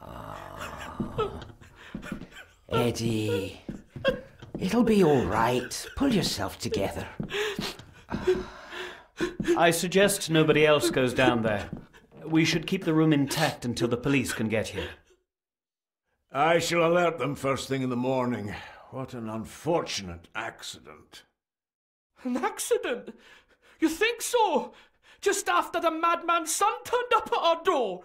Oh. Eddie, it'll be all right. Pull yourself together. I suggest nobody else goes down there. We should keep the room intact until the police can get here. I shall alert them first thing in the morning. What an unfortunate accident. An accident? You think so? Just after the madman's son turned up at our door.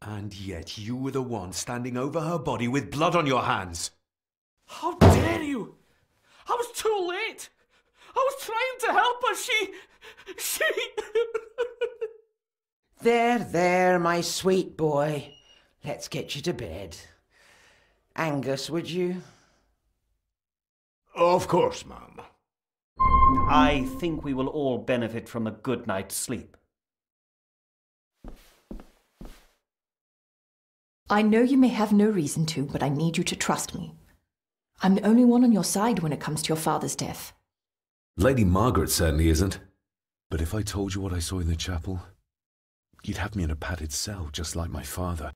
And yet you were the one standing over her body with blood on your hands. How dare you? I was too late. I was trying to help her. She... There, there, my sweet boy. Let's get you to bed. Angus, would you? Of course, ma'am. I think we will all benefit from a good night's sleep. I know you may have no reason to, but I need you to trust me. I'm the only one on your side when it comes to your father's death. Lady Margaret certainly isn't. But if I told you what I saw in the chapel, you'd have me in a padded cell just like my father.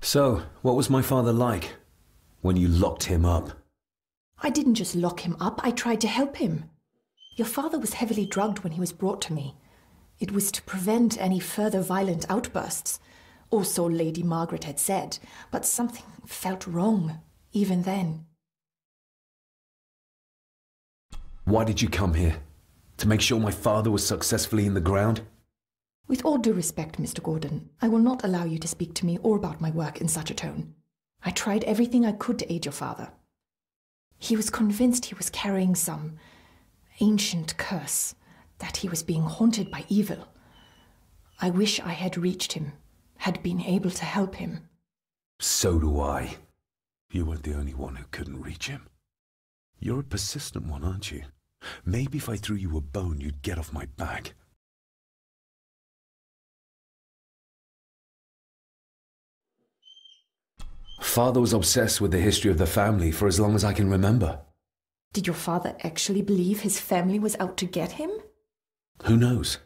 So, what was my father like when you locked him up? I didn't just lock him up, I tried to help him. Your father was heavily drugged when he was brought to me. It was to prevent any further violent outbursts, or so Lady Margaret had said, but something felt wrong even then. Why did you come here? To make sure my father was successfully in the ground? With all due respect, Mr. Gordon, I will not allow you to speak to me or about my work in such a tone. I tried everything I could to aid your father. He was convinced he was carrying some ancient curse, that he was being haunted by evil. I wish I had reached him, had been able to help him. So do I. You weren't the only one who couldn't reach him. You're a persistent one, aren't you? Maybe if I threw you a bone, you'd get off my back. Father was obsessed with the history of the family for as long as I can remember. Did your father actually believe his family was out to get him? Who knows?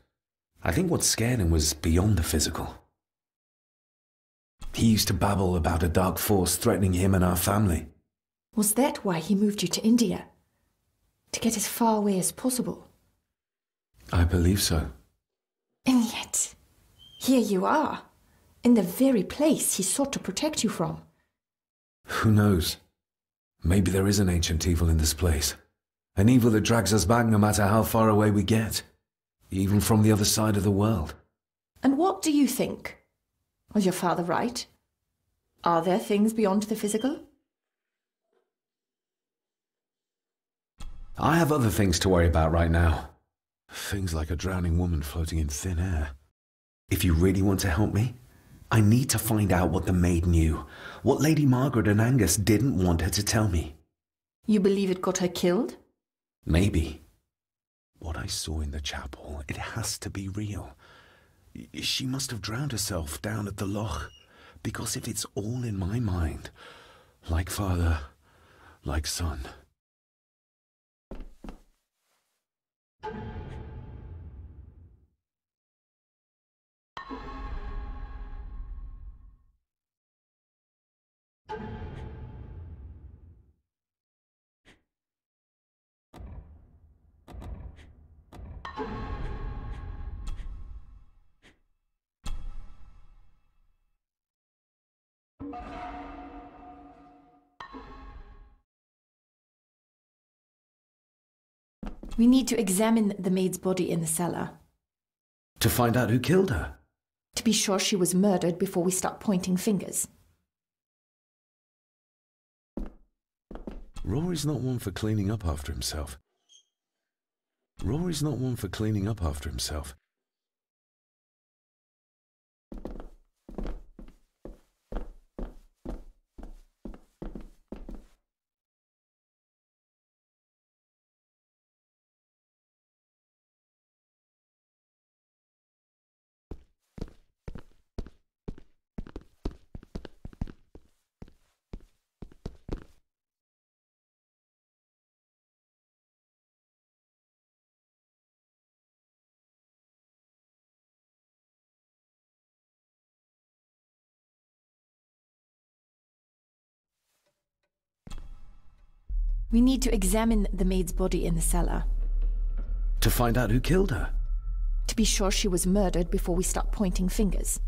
I think what scared him was beyond the physical. He used to babble about a dark force threatening him and our family. Was that why he moved you to India? To get as far away as possible? I believe so. And yet, here you are, in the very place he sought to protect you from. Who knows? Maybe there is an ancient evil in this place. An evil that drags us back no matter how far away we get. Even from the other side of the world. And what do you think? Was your father right? Are there things beyond the physical? I have other things to worry about right now. Things like a drowning woman floating in thin air. If you really want to help me, I need to find out what the maid knew, what Lady Margaret and Angus didn't want her to tell me. You believe it got her killed? Maybe. What I saw in the chapel, it has to be real. She must have drowned herself down at the loch, because if it's all in my mind, like father, like son. We need to examine the maid's body in the cellar. To find out who killed her? To be sure she was murdered before we start pointing fingers. Rory's not one for cleaning up after himself. We need to examine the maid's body in the cellar. To find out who killed her? To be sure she was murdered before we start pointing fingers.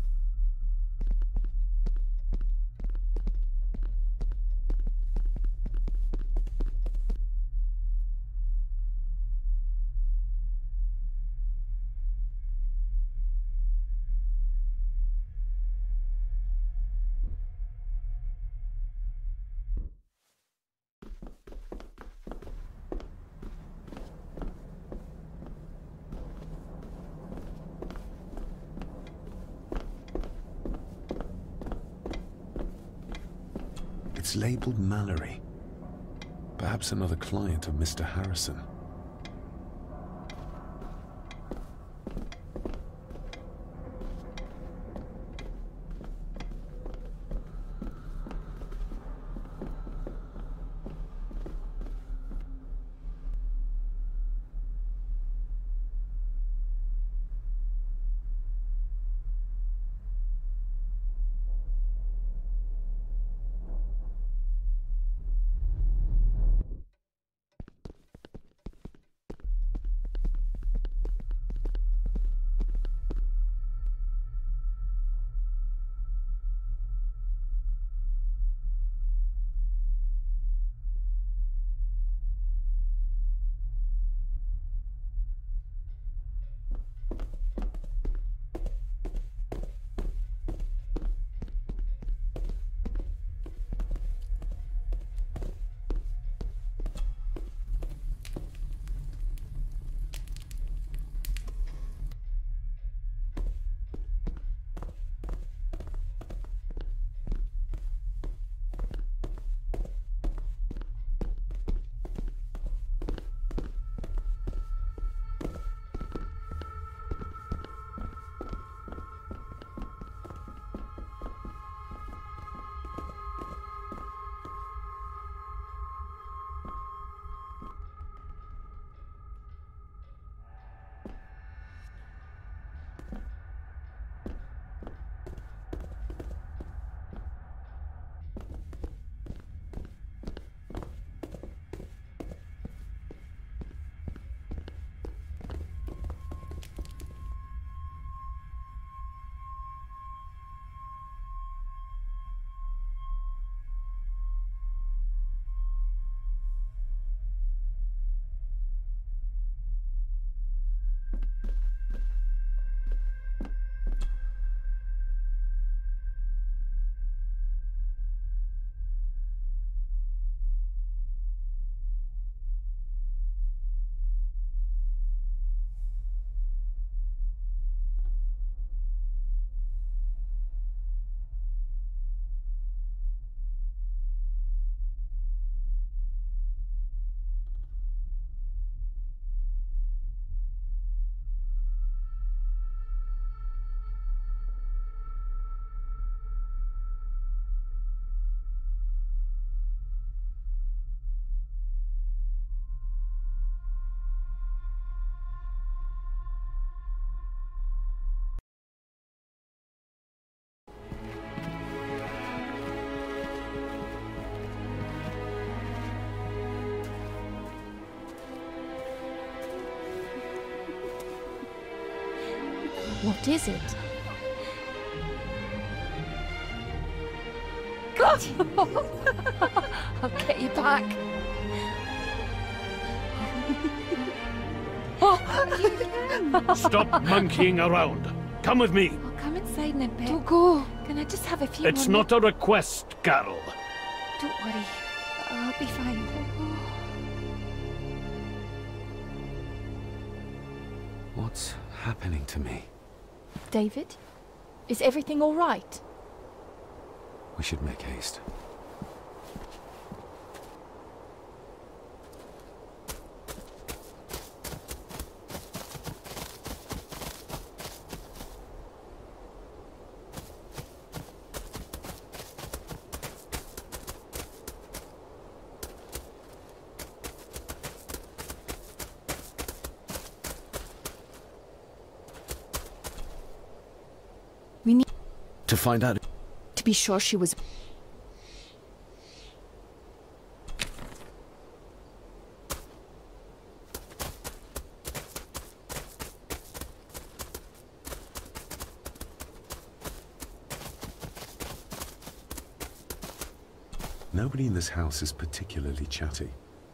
It's labelled Mallory. Perhaps another client of Mr. Harrison. What is it? God! I'll get you back. Stop monkeying around. Come with me. I'll come inside in a bit. Don't go. Can I just have a few minutes? It's not a request, girl. Don't worry. I'll be fine. What's happening to me? David? Is everything all right? We should make haste. To find out. To be sure she was. Nobody in this house is particularly chatty,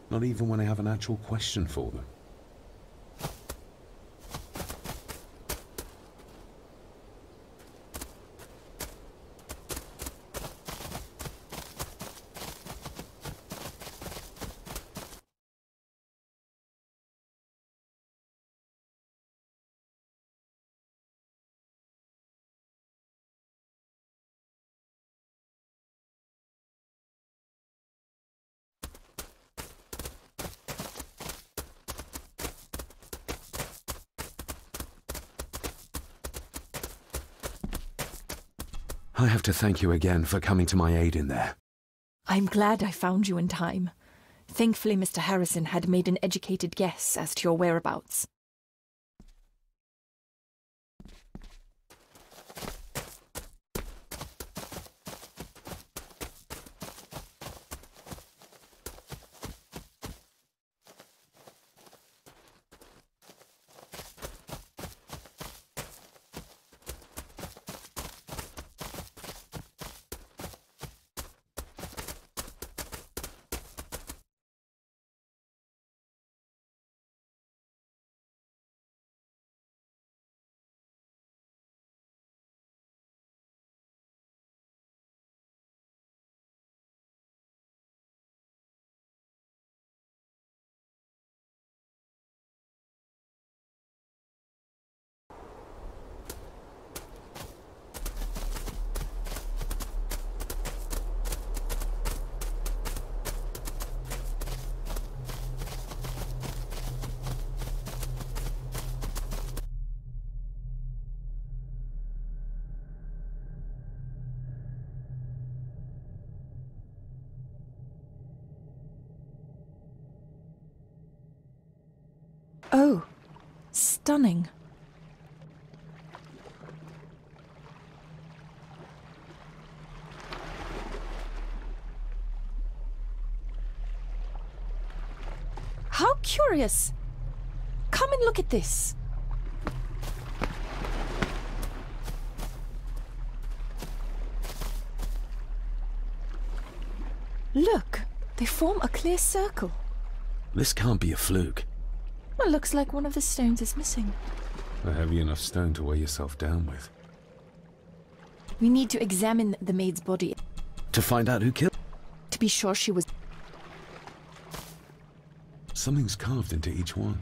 not even when I have an actual question for them. I have to thank you again for coming to my aid in there. I'm glad I found you in time. Thankfully, Mr. Harrison had made an educated guess as to your whereabouts. Oh, stunning. How curious. Come and look at this. Look, they form a clear circle. This can't be a fluke. Well, looks like one of the stones is missing. A heavy enough stone to weigh yourself down with. We need to examine the maid's body. To find out who killed her? To be sure she was... Something's carved into each one.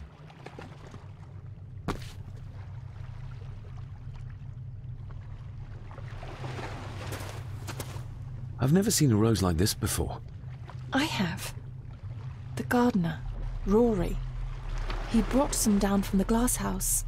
I've never seen a rose like this before. I have. The gardener, Rory. He brought some down from the glass house.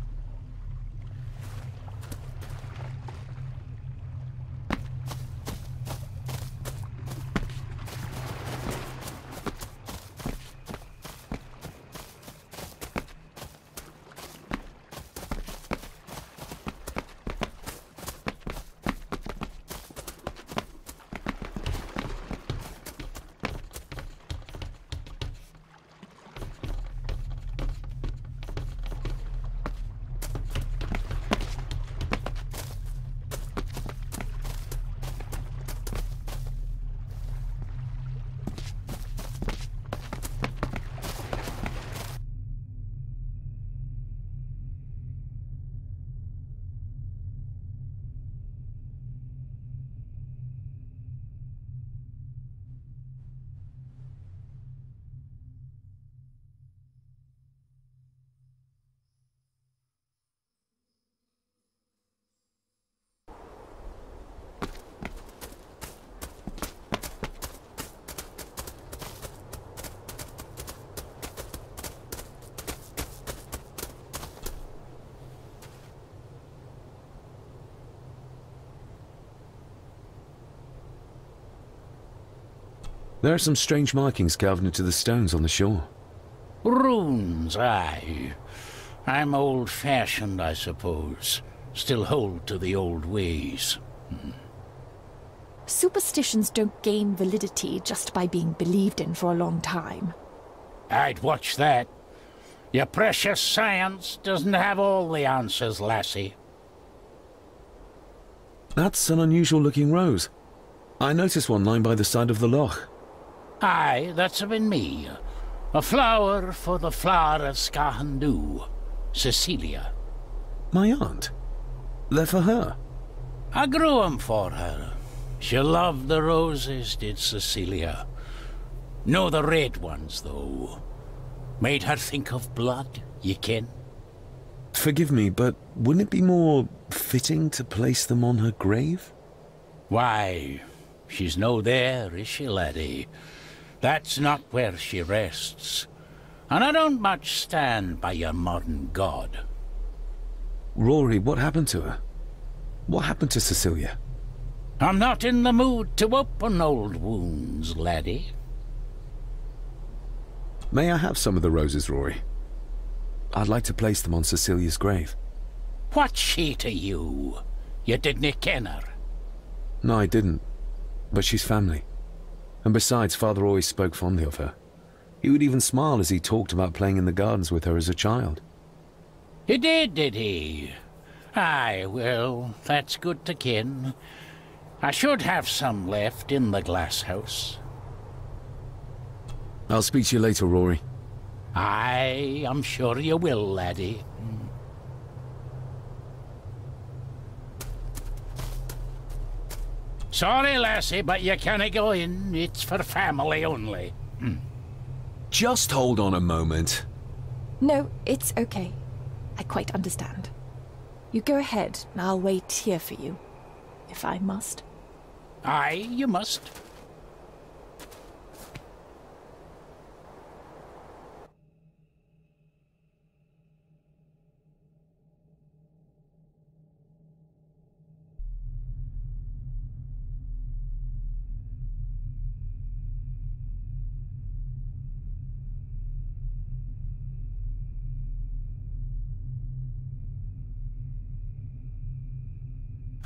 There are some strange markings carved into the stones on the shore. Runes, aye. I'm old-fashioned, I suppose. Still hold to the old ways. Superstitions don't gain validity just by being believed in for a long time. I'd watch that. Your precious science doesn't have all the answers, lassie. That's an unusual-looking rose. I noticed one lying by the side of the loch. Aye, that's been me. A flower for the flower of Scahandoo, Cecilia. My aunt? They're for her? I grew 'em for her. She loved the roses, did Cecilia. No, the red ones, though. Made her think of blood, you ken. Forgive me, but wouldn't it be more fitting to place them on her grave? Why, she's no there, is she, laddie? That's not where she rests. And I don't much stand by your modern god. Rory, what happened to her? What happened to Cecilia? I'm not in the mood to open old wounds, laddie. May I have some of the roses, Rory? I'd like to place them on Cecilia's grave. What's she to you? You didn't ken her. No, I didn't. But she's family. And besides, Father always spoke fondly of her. He would even smile as he talked about playing in the gardens with her as a child. He did he? Aye, well, that's good to ken. I should have some left in the glass house. I'll speak to you later, Rory. Aye, I'm sure you will, laddie. Sorry, lassie, but you can't go in. It's for family only. Just hold on a moment. No, it's okay. I quite understand. You go ahead, and I'll wait here for you, if I must. Aye, you must.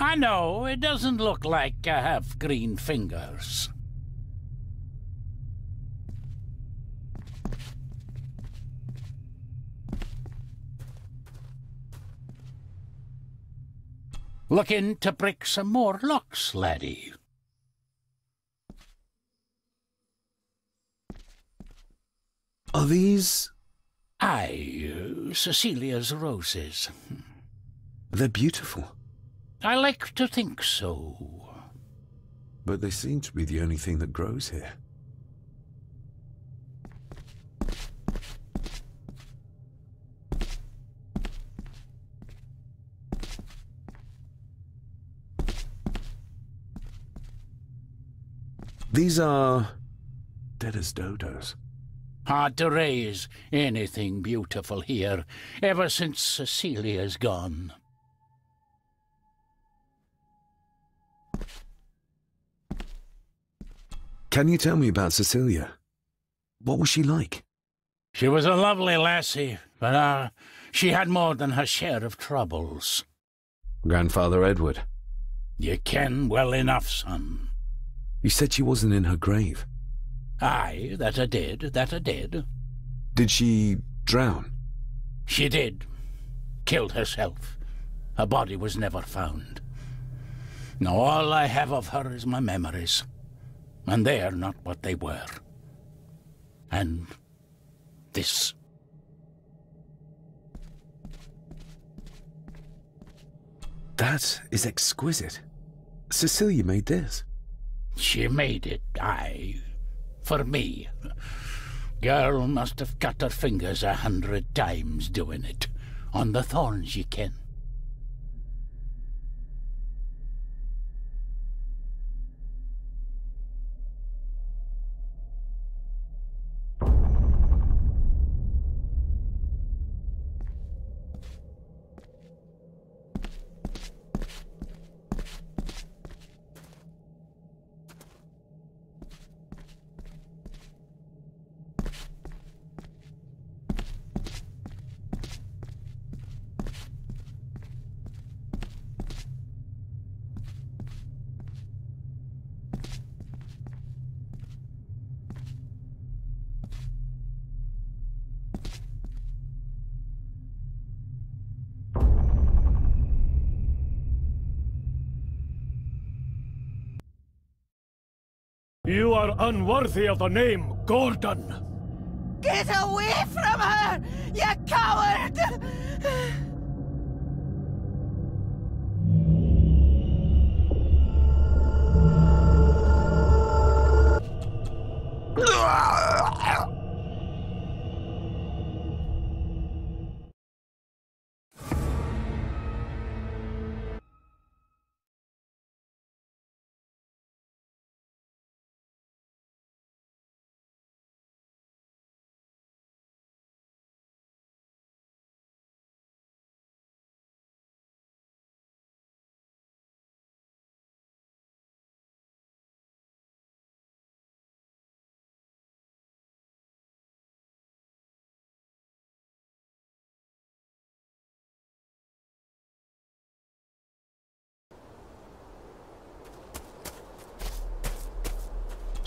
I know, it doesn't look like I have green fingers. Looking to break some more locks, laddie. Are these...? Aye, Cecilia's roses. They're beautiful. I like to think so. But they seem to be the only thing that grows here. These are... dead as dodos. Hard to raise anything beautiful here, ever since Cecilia's gone. Can you tell me about Cecilia? What was she like? She was a lovely lassie, but she had more than her share of troubles. Grandfather Edward. You ken well enough, son. You said she wasn't in her grave. Aye, that I did. Did she drown? She did. Killed herself. Her body was never found. Now all I have of her is my memories. And they are not what they were. And this. That is exquisite. Cecilia made this. She made it, aye. For me. Girl must have cut her fingers 100 times doing it. On the thorns, you ken. You are unworthy of the name Gordon. Get away from her, you coward!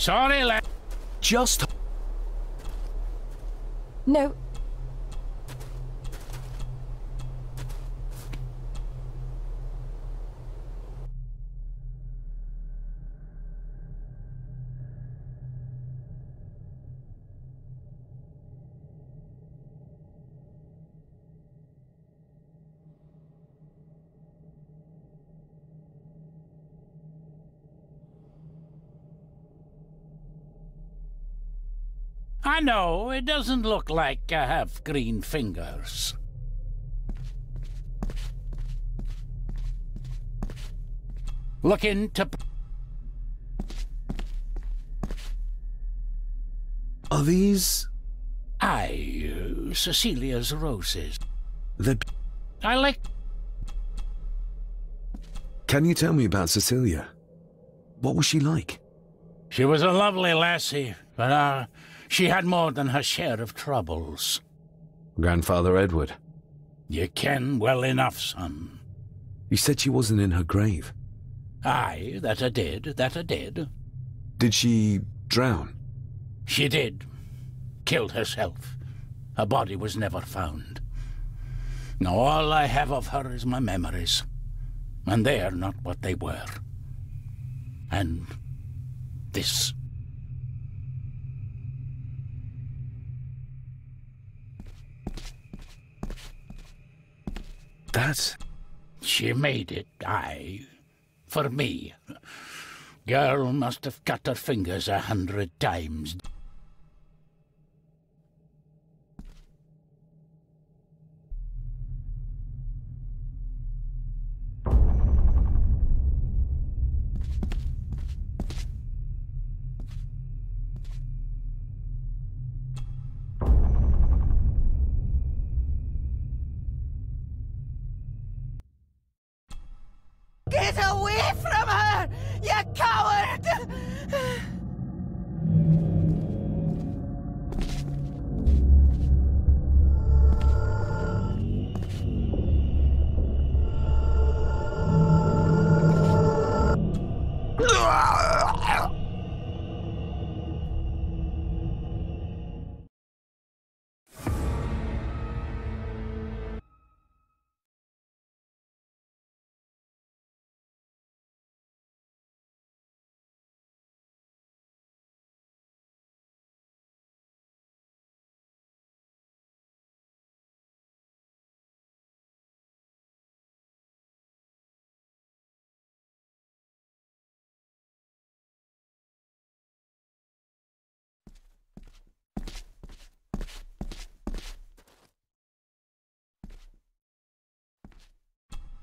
Sorry, lad. Just... No. I know, it doesn't look like I have green fingers. Looking to... Are these...? Aye, Cecilia's roses. I like... Can you tell me about Cecilia? What was she like? She was a lovely lassie, but she had more than her share of troubles. Grandfather Edward. You ken well enough, son. You said she wasn't in her grave. Aye, that I did, that I did. Did she drown? She did. Killed herself. Her body was never found. Now all I have of her is my memories. And they are not what they were. And this... That? She made it, aye. For me. Girl must have cut her fingers 100 times.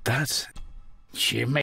That? She made...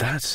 That's...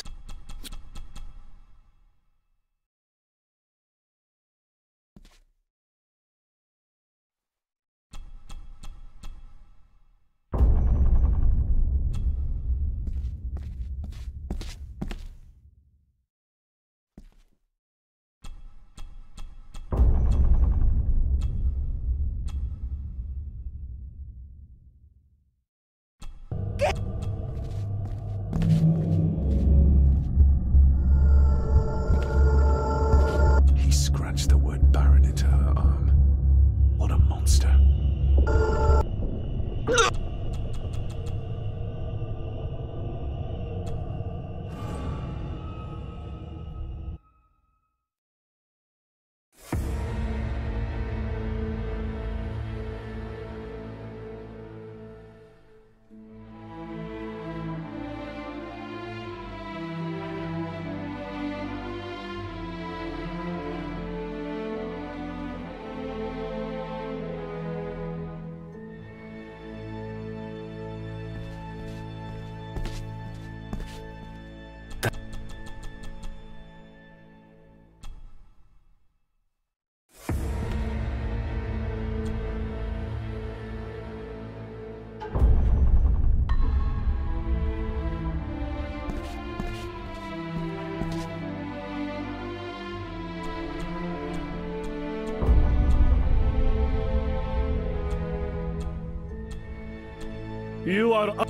You are up.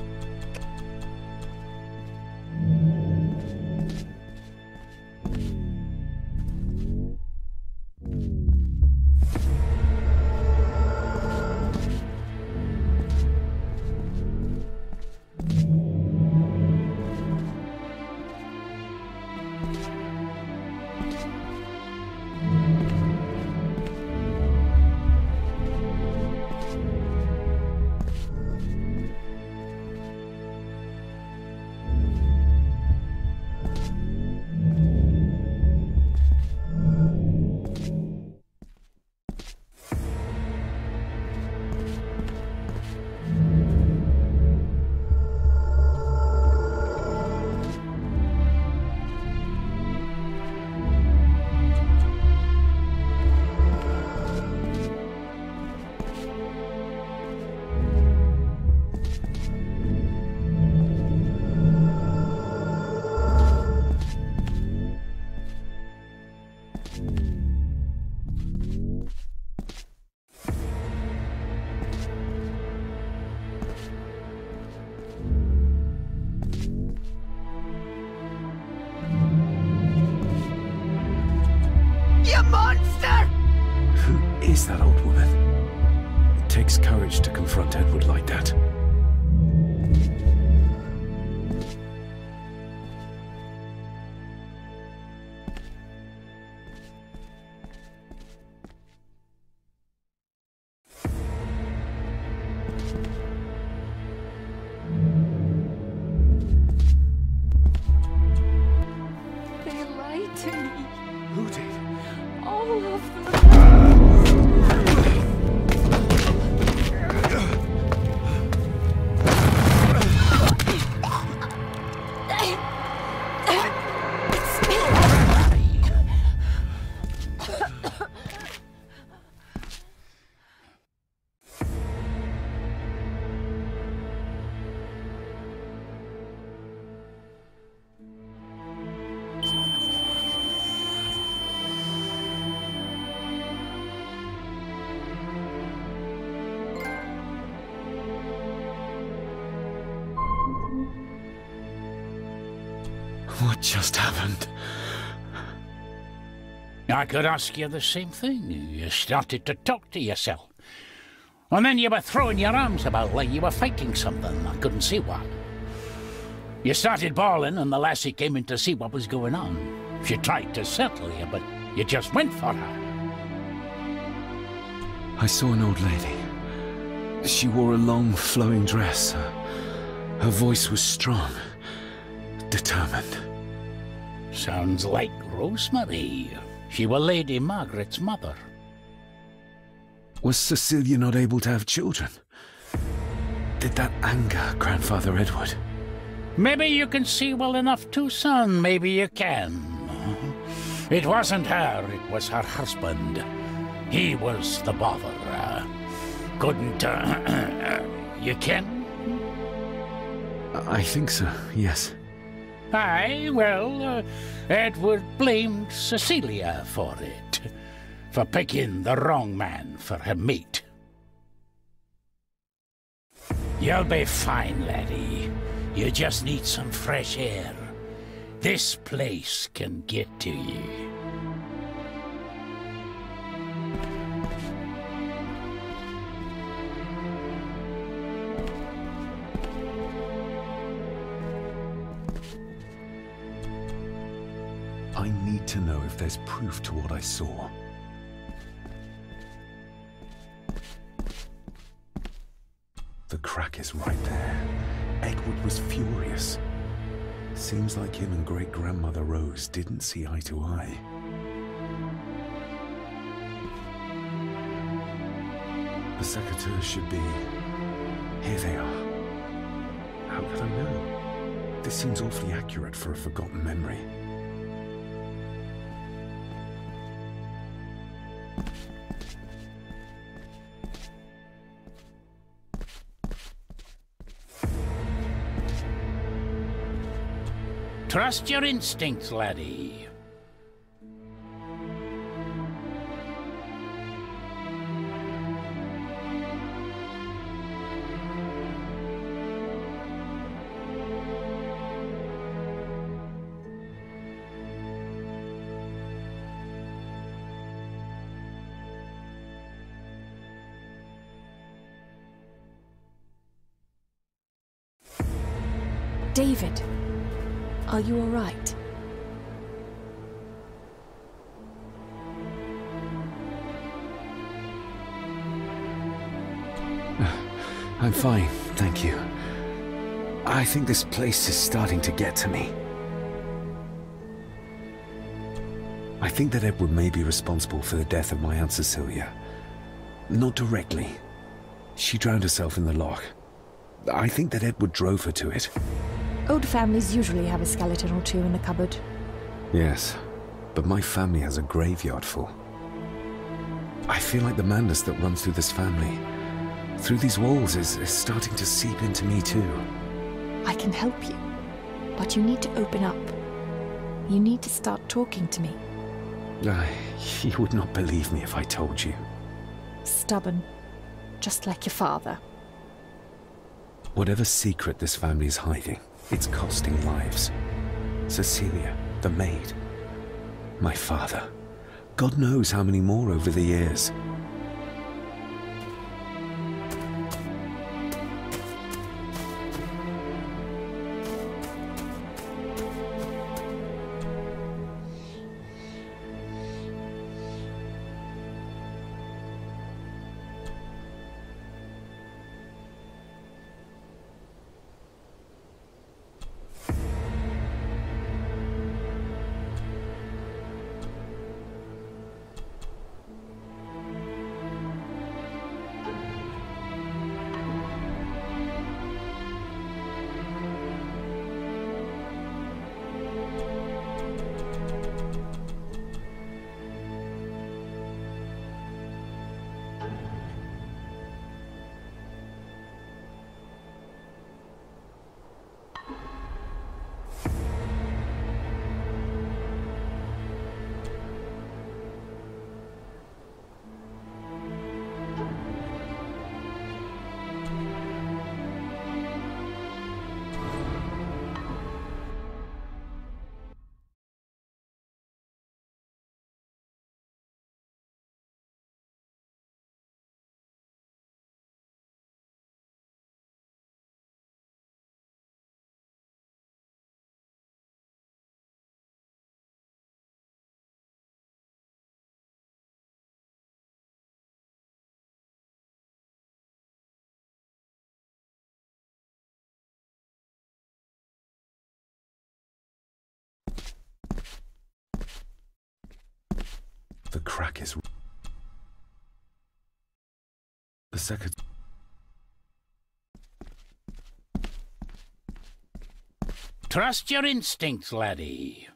What just happened? I could ask you the same thing. You started to talk to yourself. And then you were throwing your arms about like you were fighting something. I couldn't see what. You started bawling and the lassie came in to see what was going on. She tried to settle you, but you just went for her. I saw an old lady. She wore a long, flowing dress. Her voice was strong. Determined. Sounds like Rose Marie. She was Lady Margaret's mother. Was Cecilia not able to have children? Did that anger Grandfather Edward? Maybe you can see well enough too, son. Maybe you can. It wasn't her, it was her husband. He was the bother. Couldn't, you can? I think so, yes. Aye, well, Edward blamed Cecilia for it. For picking the wrong man for her mate. You'll be fine, laddie. You just need some fresh air. This place can get to you. I need to know if there's proof to what I saw. The crack is right there. Edward was furious. Seems like him and great-grandmother Rose didn't see eye to eye. The secateurs should be... Here they are. How could I know? This seems awfully accurate for a forgotten memory. Trust your instincts, laddie. David. Are you all right? I'm fine, thank you. I think this place is starting to get to me. I think that Edward may be responsible for the death of my Aunt Cecilia. Not directly. She drowned herself in the loch. I think that Edward drove her to it. Old families usually have a skeleton or two in the cupboard. Yes, but my family has a graveyard full. I feel like the madness that runs through this family, through these walls, is starting to seep into me too. I can help you, but you need to open up. You need to start talking to me. You would not believe me if I told you. Stubborn, just like your father. Whatever secret this family is hiding, it's costing lives. Cecilia, the maid. My father. God knows how many more over the years. The crack is... The second... Trust your instincts, laddie.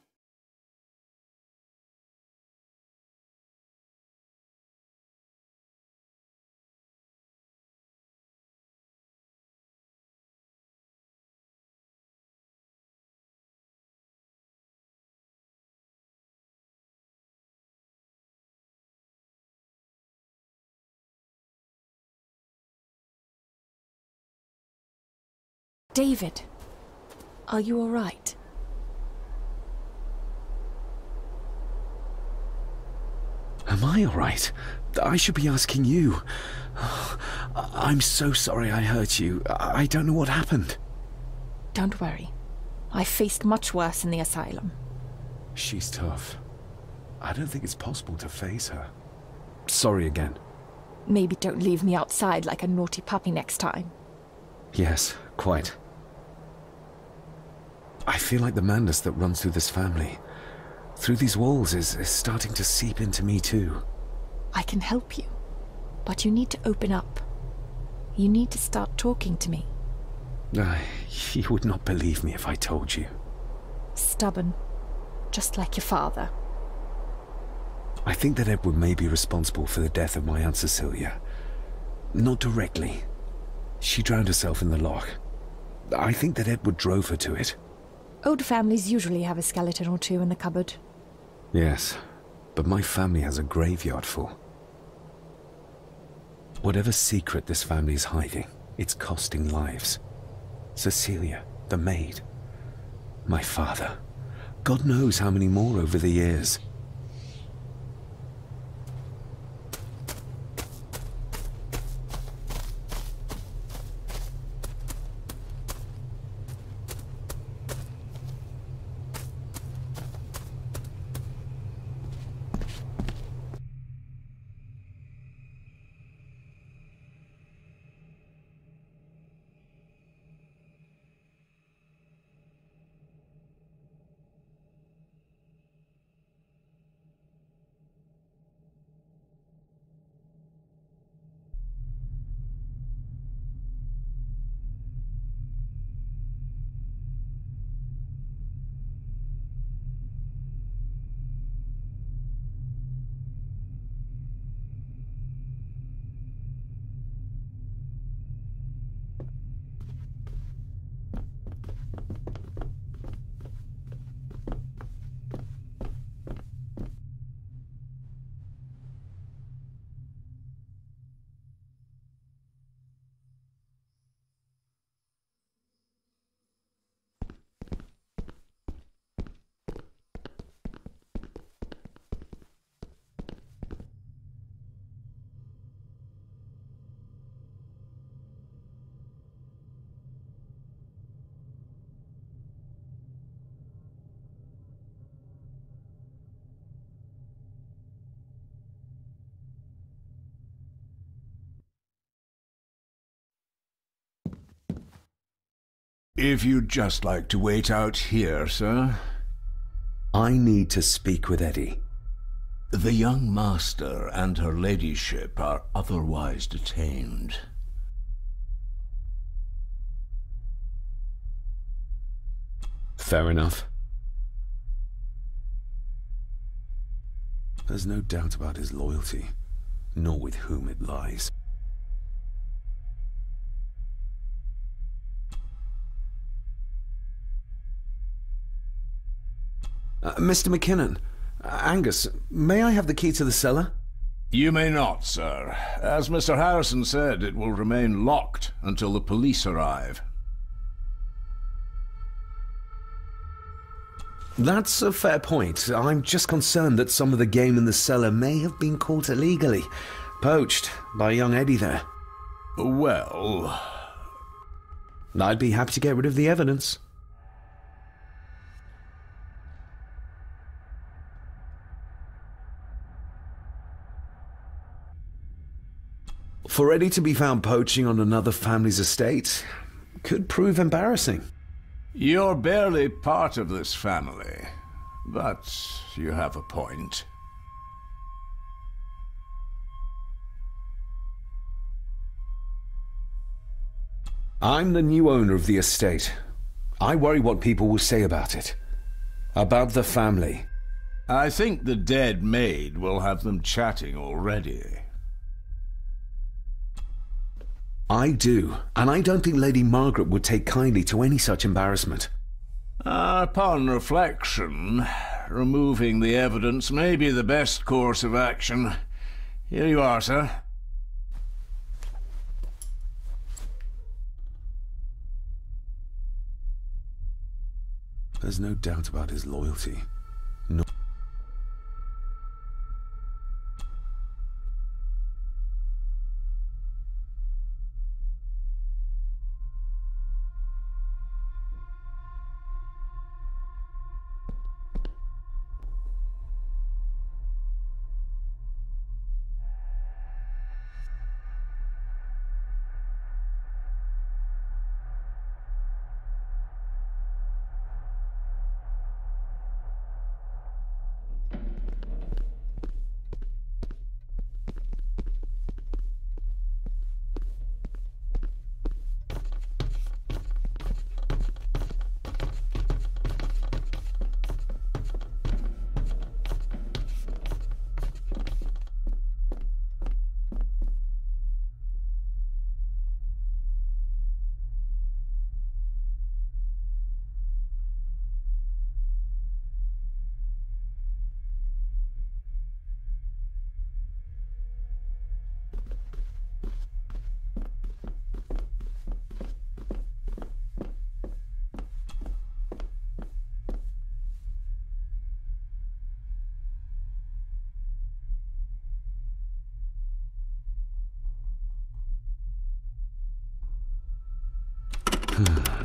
David, are you all right? Am I all right? I should be asking you. I'm so sorry I hurt you. I don't know what happened. Don't worry. I faced much worse in the asylum. She's tough. I don't think it's possible to face her. Sorry again. Maybe don't leave me outside like a naughty puppy next time. Yes, quite. I feel like the madness that runs through this family, through these walls, is starting to seep into me too. I can help you, but you need to open up. You need to start talking to me. You would not believe me if I told you. Stubborn, just like your father. I think that Edward may be responsible for the death of my Aunt Cecilia. Not directly. She drowned herself in the loch. I think that Edward drove her to it. Old families usually have a skeleton or two in the cupboard. Yes, but my family has a graveyard full. Whatever secret this family is hiding, it's costing lives. Cecilia, the maid. My father. God knows how many more over the years. If you'd just like to wait out here, sir. I need to speak with Eddie. The young master and her ladyship are otherwise detained. Fair enough. There's no doubt about his loyalty, nor with whom it lies. Mr. McKinnon, Angus, may I have the key to the cellar? You may not, sir. As Mr. Harrison said, it will remain locked until the police arrive. That's a fair point. I'm just concerned that some of the game in the cellar may have been caught illegally, poached by young Eddie there. Well... I'd be happy to get rid of the evidence. For Eddie to be found poaching on another family's estate could prove embarrassing. You're barely part of this family, but you have a point. I'm the new owner of the estate. I worry what people will say about it. About the family. I think the dead maid will have them chatting already. I do, and I don't think Lady Margaret would take kindly to any such embarrassment. Upon reflection, removing the evidence may be the best course of action. Here you are, sir. There's no doubt about his loyalty. No.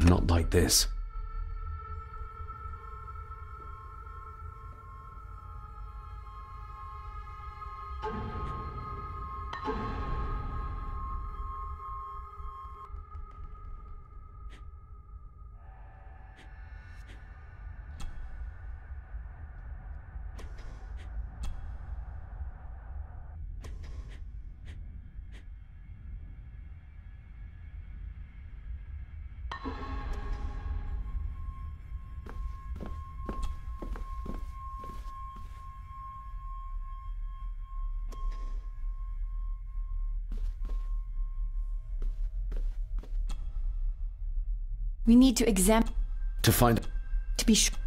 Not like this. We need to examine... To find... To be sure...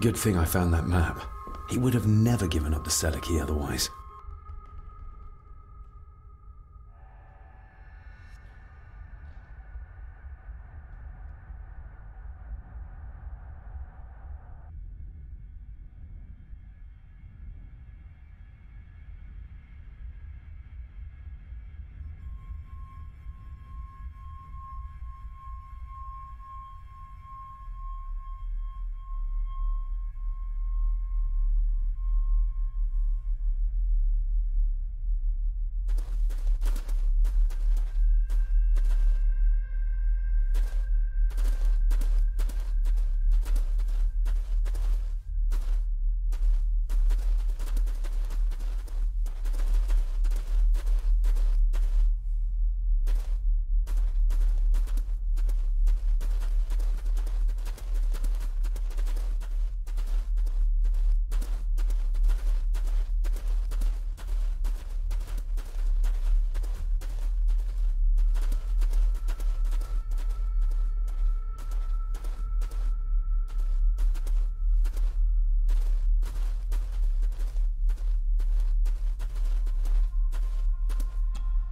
Good thing I found that map. He would have never given up the cellar key otherwise.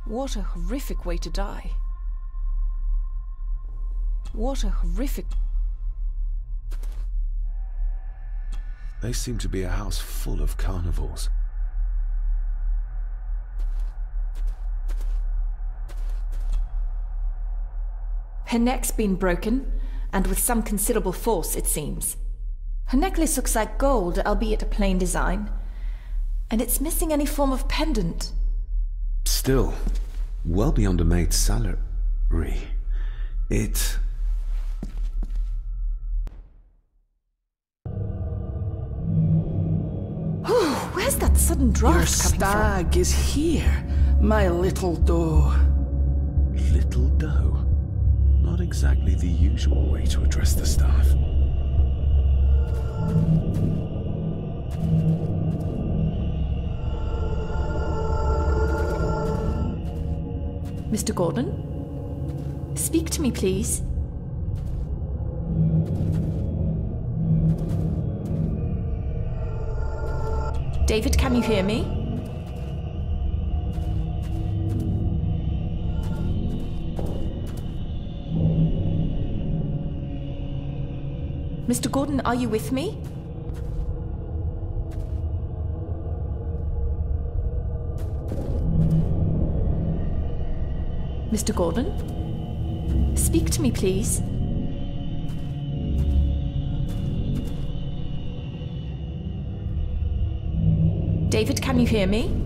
What a horrific way to die. What a horrific... They seem to be a house full of carnivores. Her neck's been broken, and with some considerable force, it seems. Her necklace looks like gold, albeit a plain design, and it's missing any form of pendant. Still, well beyond a maid's salary. It... Oh, where's that sudden draft coming from? Your stag is here, my little doe. Little doe? Not exactly the usual way to address the staff. Mr. Gordon? Speak to me, please. David, can you hear me? Mr. Gordon, are you with me? Mr. Gordon? Speak to me, please. David, can you hear me?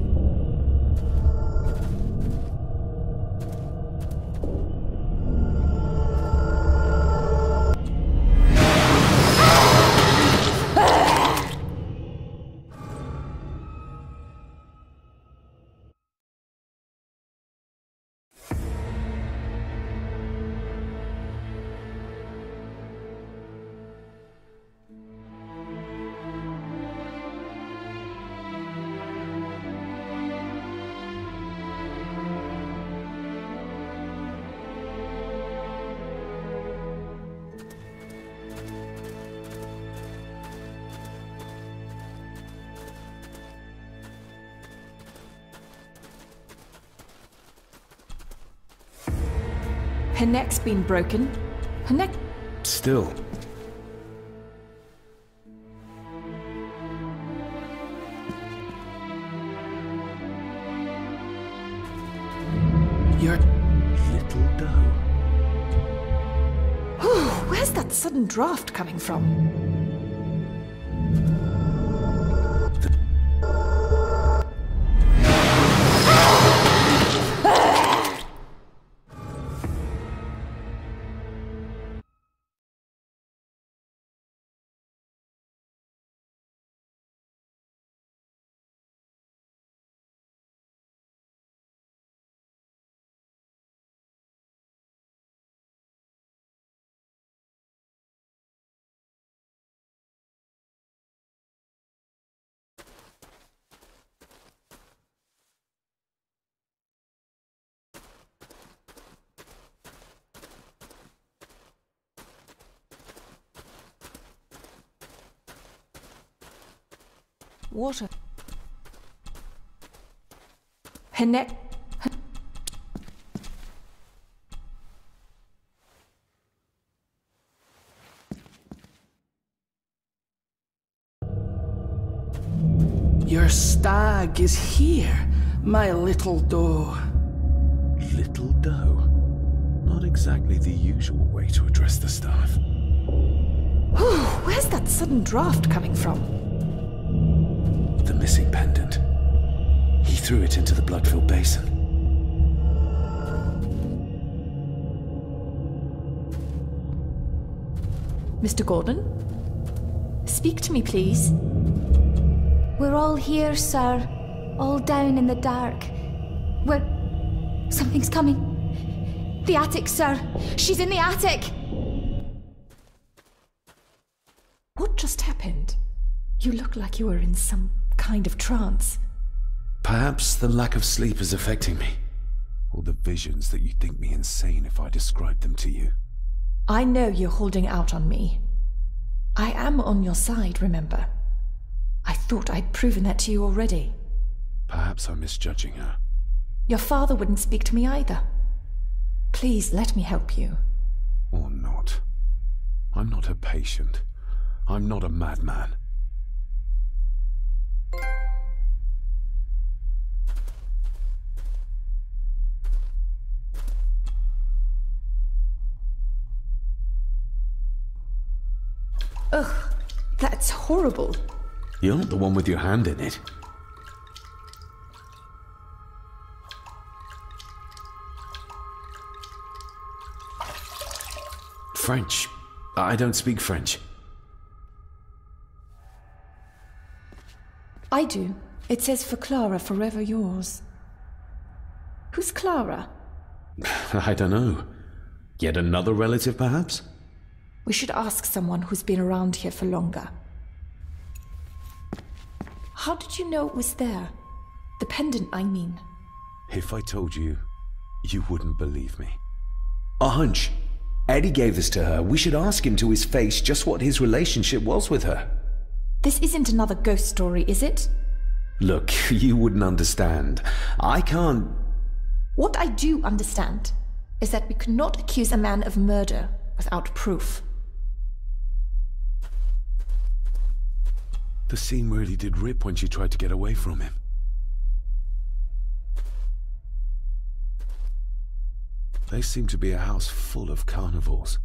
Her neck's been broken. Her neck... Still. Your little doe. Oh, where's that sudden draft coming from? water. Her neck. Your stag is here, my little doe. Little doe? Not exactly the usual way to address the staff. Whew, where's that sudden draft coming from? The missing pendant. He threw it into the blood-filled basin. Mr. Gordon? Speak to me, please. We're all here, sir. All down in the dark. We're... Something's coming. The attic, sir. She's in the attic! What just happened? You look like you were in some kind of trance. Perhaps the lack of sleep is affecting me. Or the visions that you think me insane if I describe them to you. I know you're holding out on me. I am on your side, remember. I thought I'd proven that to you already. Perhaps I'm misjudging her. Your father wouldn't speak to me either. Please let me help you. Or not. I'm not her patient. I'm not a madman. Ugh, that's horrible. You aren't the one with your hand in it. French. I don't speak French. I do. It says for Clara, forever yours. Who's Clara? I don't know. Yet another relative, perhaps? We should ask someone who's been around here for longer. How did you know it was there? The pendant, I mean. If I told you, you wouldn't believe me. A hunch. Eddie gave this to her. We should ask him to his face just what his relationship was with her. This isn't another ghost story, is it? Look, you wouldn't understand. I can't... What I do understand is that we cannot accuse a man of murder without proof. The scene really did rip when she tried to get away from him. They seem to be a house full of carnivores.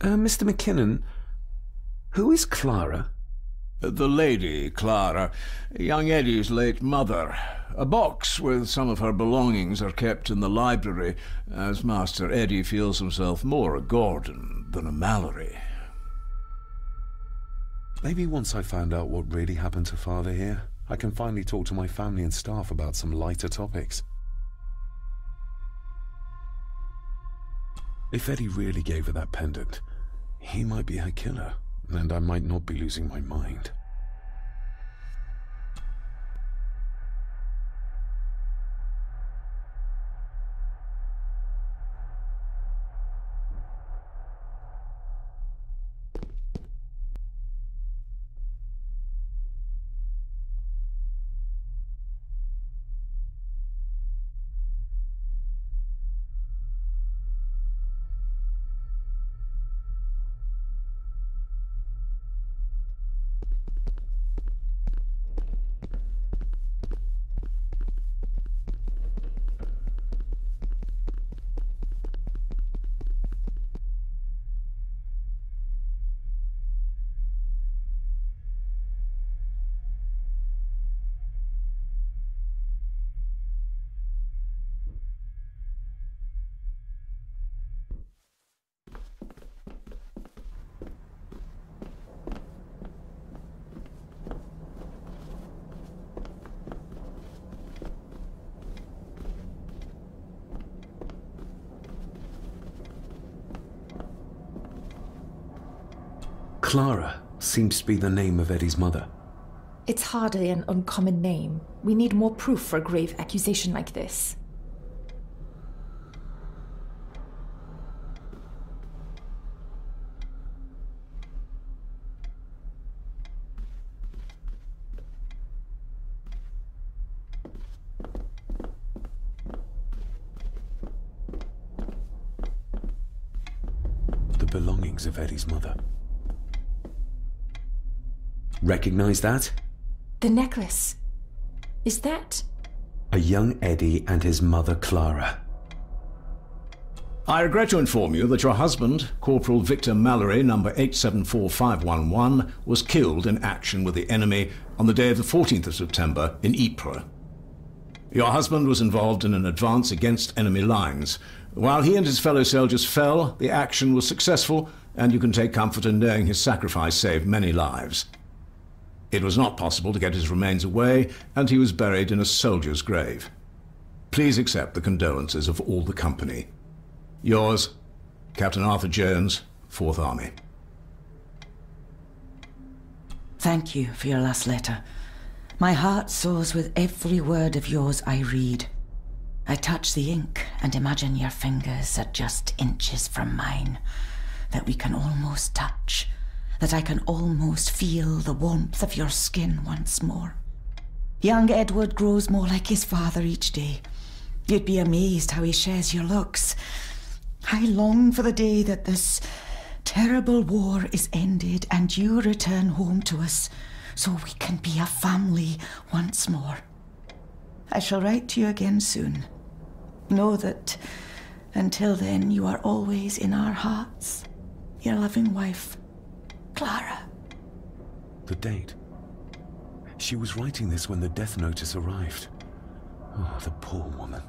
Mr. McKinnon, who is Clara? The lady, Clara, young Eddie's late mother. A box with some of her belongings are kept in the library, as Master Eddie feels himself more a Gordon than a Mallory. Maybe once I find out what really happened to Father here, I can finally talk to my family and staff about some lighter topics. If Eddie really gave her that pendant, he might be her killer, and I might not be losing my mind. Clara seems to be the name of Eddie's mother. It's hardly an uncommon name. We need more proof for a grave accusation like this. The belongings of Eddie's mother. Recognize that? The necklace. Is that? A young Eddie and his mother, Clara. I regret to inform you that your husband, Corporal Victor Mallory, number 874511, was killed in action with the enemy on the day of the 14th of September in Ypres. Your husband was involved in an advance against enemy lines. While he and his fellow soldiers fell, the action was successful, and you can take comfort in knowing his sacrifice saved many lives. It was not possible to get his remains away, and he was buried in a soldier's grave. Please accept the condolences of all the company. Yours, Captain Arthur Jones, 4th Army. Thank you for your last letter. My heart soars with every word of yours I read. I touch the ink and imagine your fingers are just inches from mine, that we can almost touch. That I can almost feel the warmth of your skin once more. Young Edward grows more like his father each day. You'd be amazed how he shares your looks. I long for the day that this terrible war is ended and you return home to us, so we can be a family once more. I shall write to you again soon. Know that until then you are always in our hearts. Your loving wife, Clara. The date. She was writing this when the death notice arrived. Oh, the poor woman.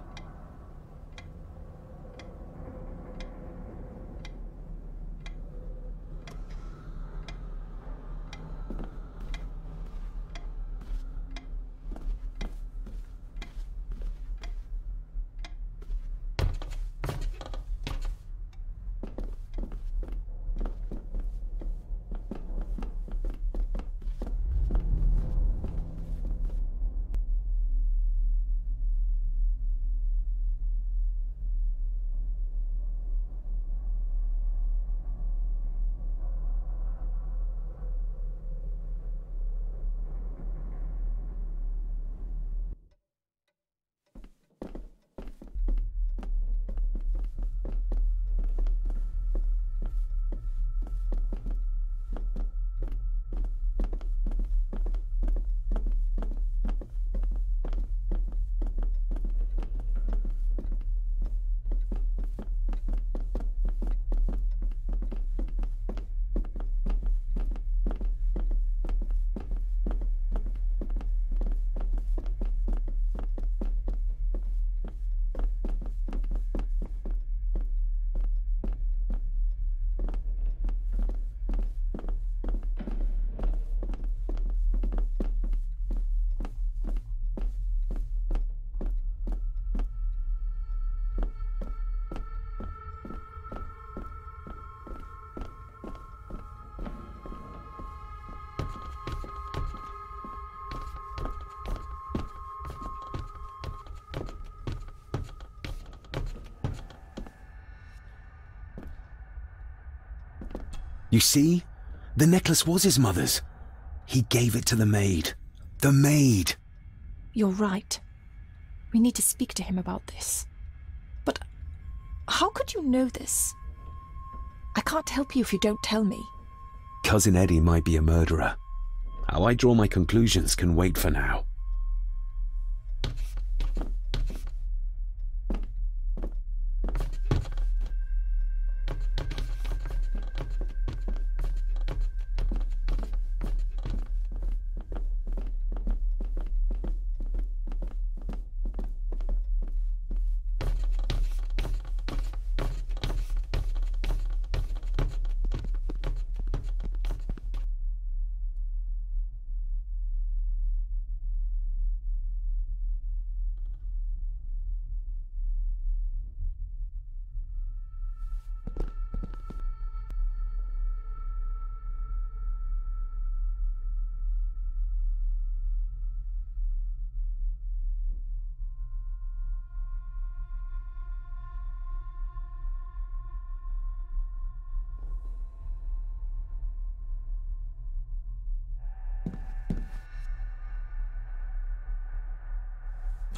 see? The necklace was his mother's. He gave it to the maid. The maid! You're right. We need to speak to him about this. But how could you know this? I can't help you if you don't tell me. Cousin Eddie might be a murderer. How I draw my conclusions can wait for now.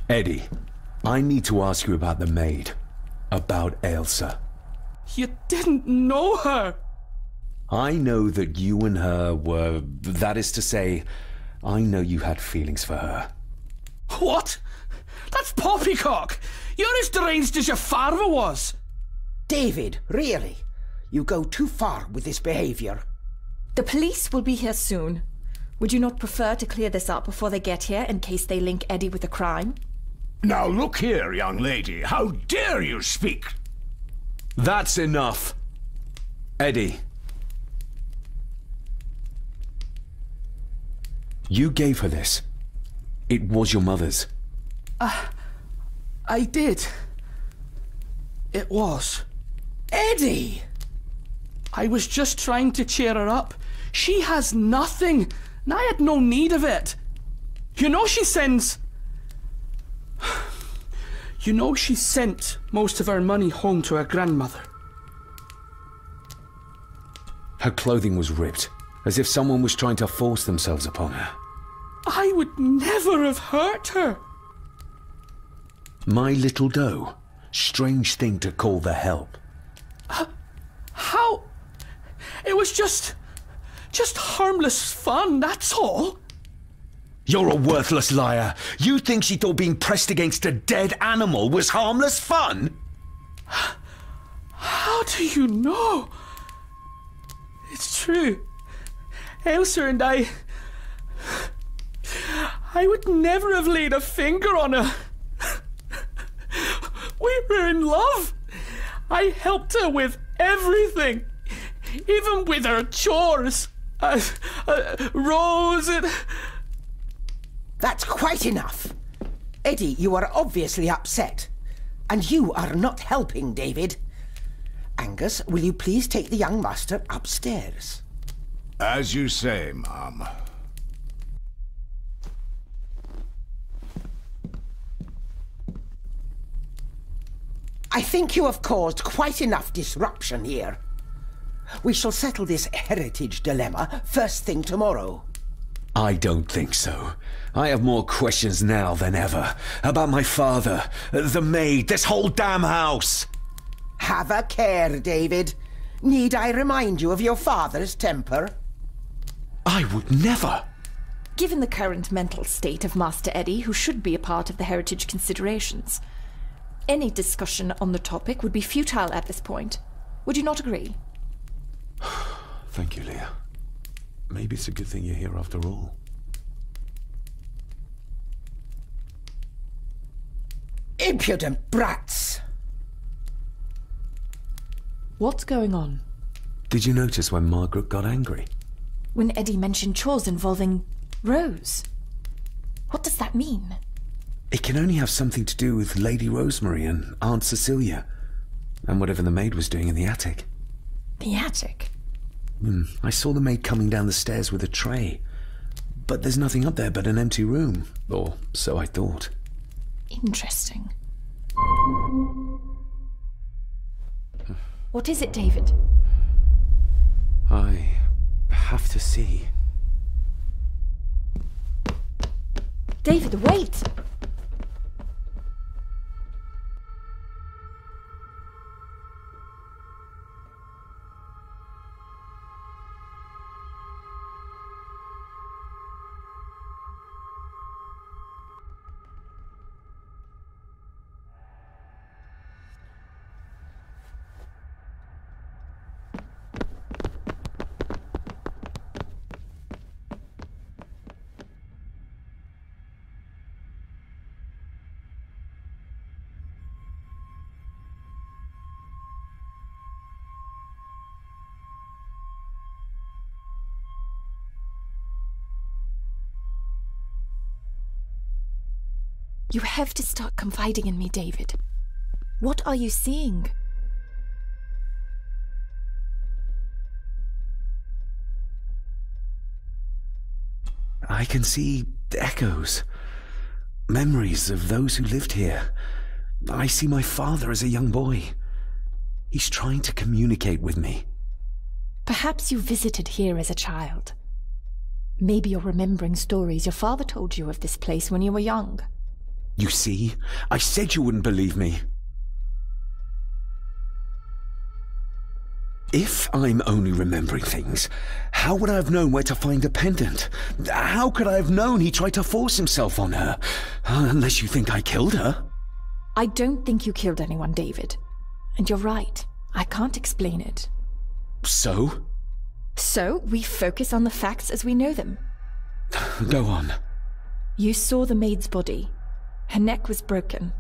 Eddie, I need to ask you about the maid, about Ailsa. You didn't know her! I know that you and her were, that is to say, I know you had feelings for her. What? That's poppycock! You're as deranged as your father was! David, really? You go too far with this behavior. The police will be here soon. Would you not prefer to clear this up before they get here in case they link Eddie with the crime? Now look here, young lady, how dare you speak? That's enough. Eddie. You gave her this. It was your mother's. I did. It was. Eddie! I was just trying to cheer her up. She has nothing, and I had no need of it. You know she sends... You know she sent most of her money home to her grandmother. Her clothing was ripped, as if someone was trying to force themselves upon her. I would never have hurt her. My little doe. Strange thing to call the help. How? It was just harmless fun, that's all. You're a worthless liar. You think she thought being pressed against a dead animal was harmless fun? How do you know? It's true. Ailsa and I would never have laid a finger on her. We were in love. I helped her with everything, even with her chores. Rose and... That's quite enough. Eddie, you are obviously upset. And you are not helping, David. Angus, will you please take the young master upstairs? As you say, ma'am. I think you have caused quite enough disruption here. We shall settle this heritage dilemma first thing tomorrow. I don't think so. I have more questions now than ever. About my father, the maid, this whole damn house! Have a care, David. Need I remind you of your father's temper? I would never! Given the current mental state of Master Eddie, who should be a part of the heritage considerations, any discussion on the topic would be futile at this point. Would you not agree? Thank you, Leah. Maybe it's a good thing you're here after all. Impudent brats! What's going on? Did you notice when Margaret got angry? When Eddie mentioned chores involving Rose. What does that mean? It can only have something to do with Lady Rosemary and Aunt Cecilia, and whatever the maid was doing in the attic. The attic? I saw the maid coming down the stairs with a tray, but there's nothing up there but an empty room, or so I thought. Interesting. What is it, David? I have to see. David, wait! You have to start confiding in me, David. What are you seeing? I can see echoes, memories of those who lived here. I see my father as a young boy. He's trying to communicate with me. Perhaps you visited here as a child. Maybe you're remembering stories your father told you of this place when you were young. You see? I said you wouldn't believe me. If I'm only remembering things, how would I have known where to find the pendant? How could I have known he tried to force himself on her? Unless you think I killed her. I don't think you killed anyone, David. And you're right. I can't explain it. So? So, we focus on the facts as we know them. Go on. You saw the maid's body. Her neck was broken.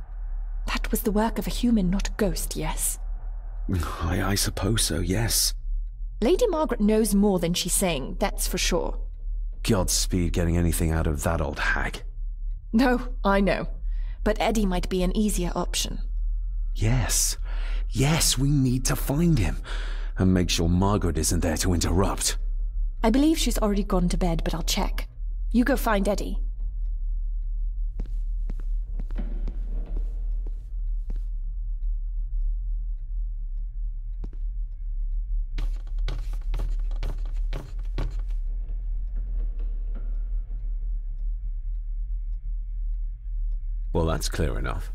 That was the work of a human, not a ghost, yes? I suppose so, yes. Lady Margaret knows more than she's saying, that's for sure. Godspeed getting anything out of that old hag. No, I know. But Eddie might be an easier option. Yes. Yes, we need to find him. And make sure Margaret isn't there to interrupt. I believe she's already gone to bed, but I'll check. You go find Eddie. Well, that's clear enough.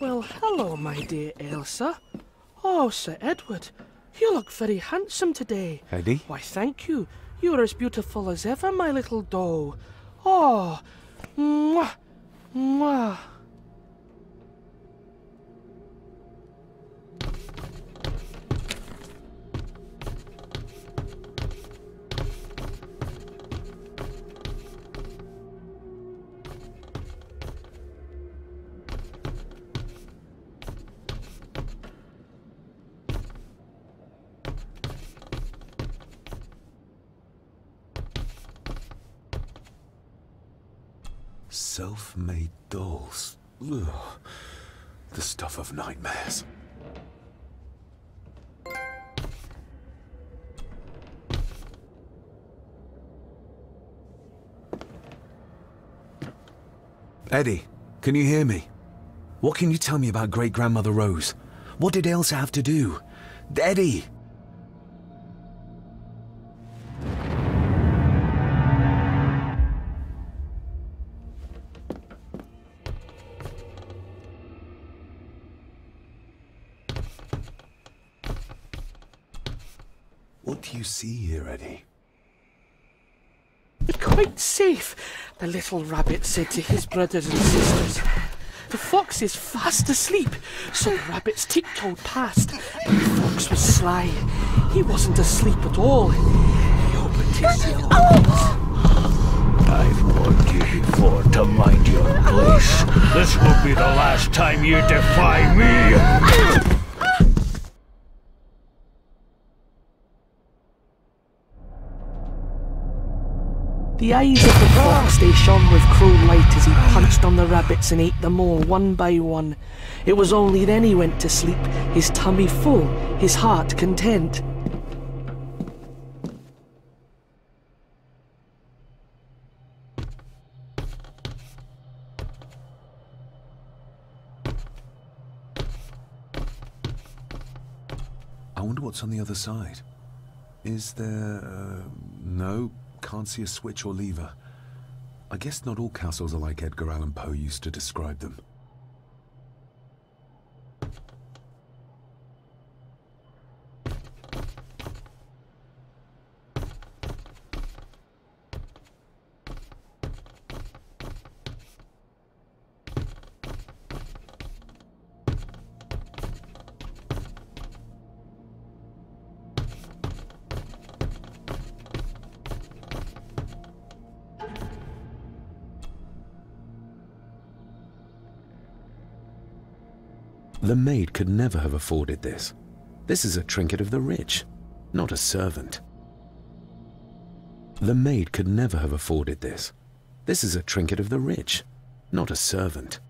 Well, hello, my dear Ailsa. Oh, Sir Edward, you look very handsome today. Eddie? Why, thank you. You are as beautiful as ever, my little doll. Oh, mwah, mwah. Self-made dolls. Ugh. The stuff of nightmares. Eddie, can you hear me? What can you tell me about great-grandmother Rose? What did Ailsa have to do? Eddie! See here, Eddie. It's quite safe, the little rabbit said to his brothers and sisters. The fox is fast asleep. Some rabbits tiptoed past, but the fox was sly. He wasn't asleep at all. He opened his yellow eyes. I've warned you before to mind your place. This will be the last time you defy me. The eyes of the fox, they shone with cruel light as he pounced on the rabbits and ate them all, one by one. It was only then he went to sleep, his tummy full, his heart content. I wonder what's on the other side. Is there... no... Can't see a switch or lever. I guess not all castles are like Edgar Allan Poe used to describe them. The maid could never have afforded this. This is a trinket of the rich, not a servant. The maid could never have afforded this. This is a trinket of the rich, not a servant.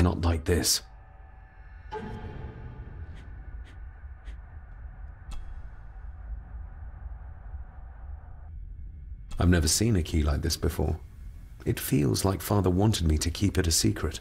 Not like this. I've never seen a key like this before. It feels like Father wanted me to keep it a secret.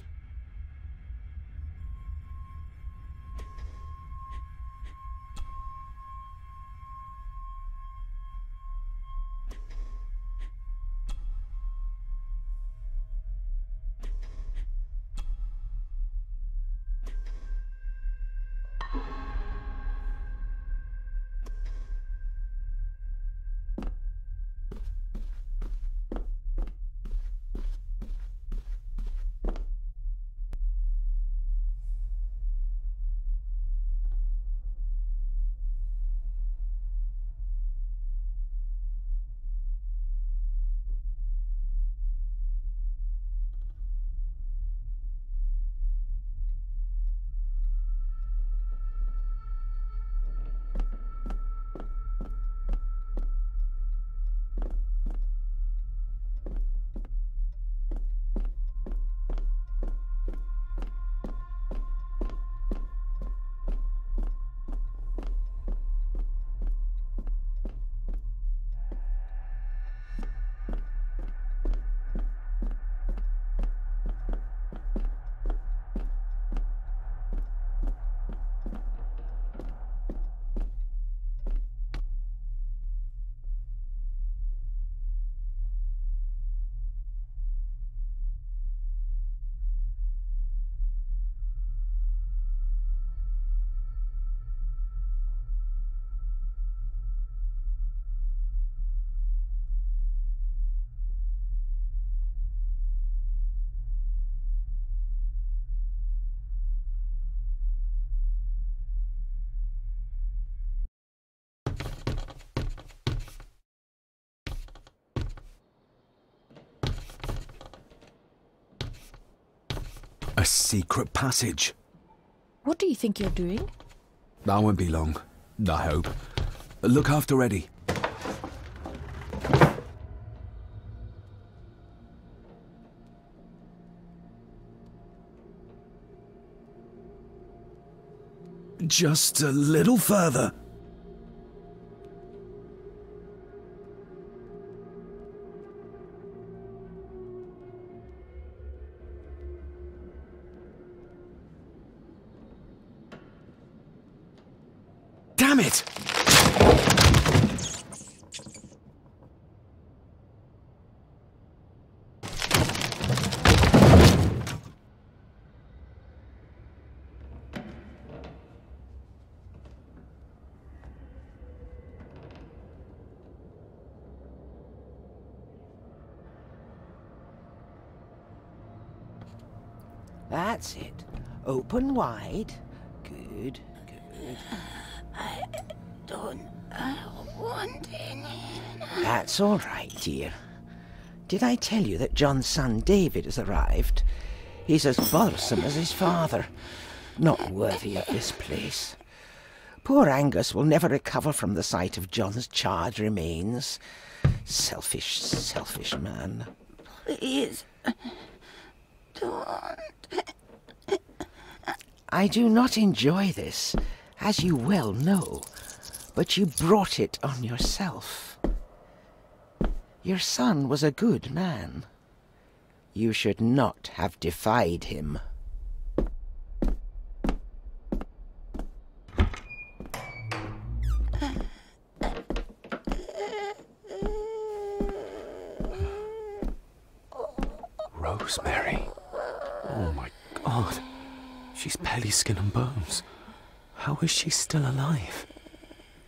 secret passage. What do you think you're doing? I won't be long, I hope. Look after Eddie. Just a little further. Damn it! That's it. Open wide. Good, good. I don't want any. That's all right, dear. Did I tell you that John's son David has arrived? He's as bothersome as his father. Not worthy of this place. Poor Angus will never recover from the sight of John's charred remains. Selfish, selfish man. Please, don't. I do not enjoy this, as you well know, but you brought it on yourself. Your son was a good man. You should not have defied him. Rosemary. Oh my God. She's barely skin and bones. How is she still alive?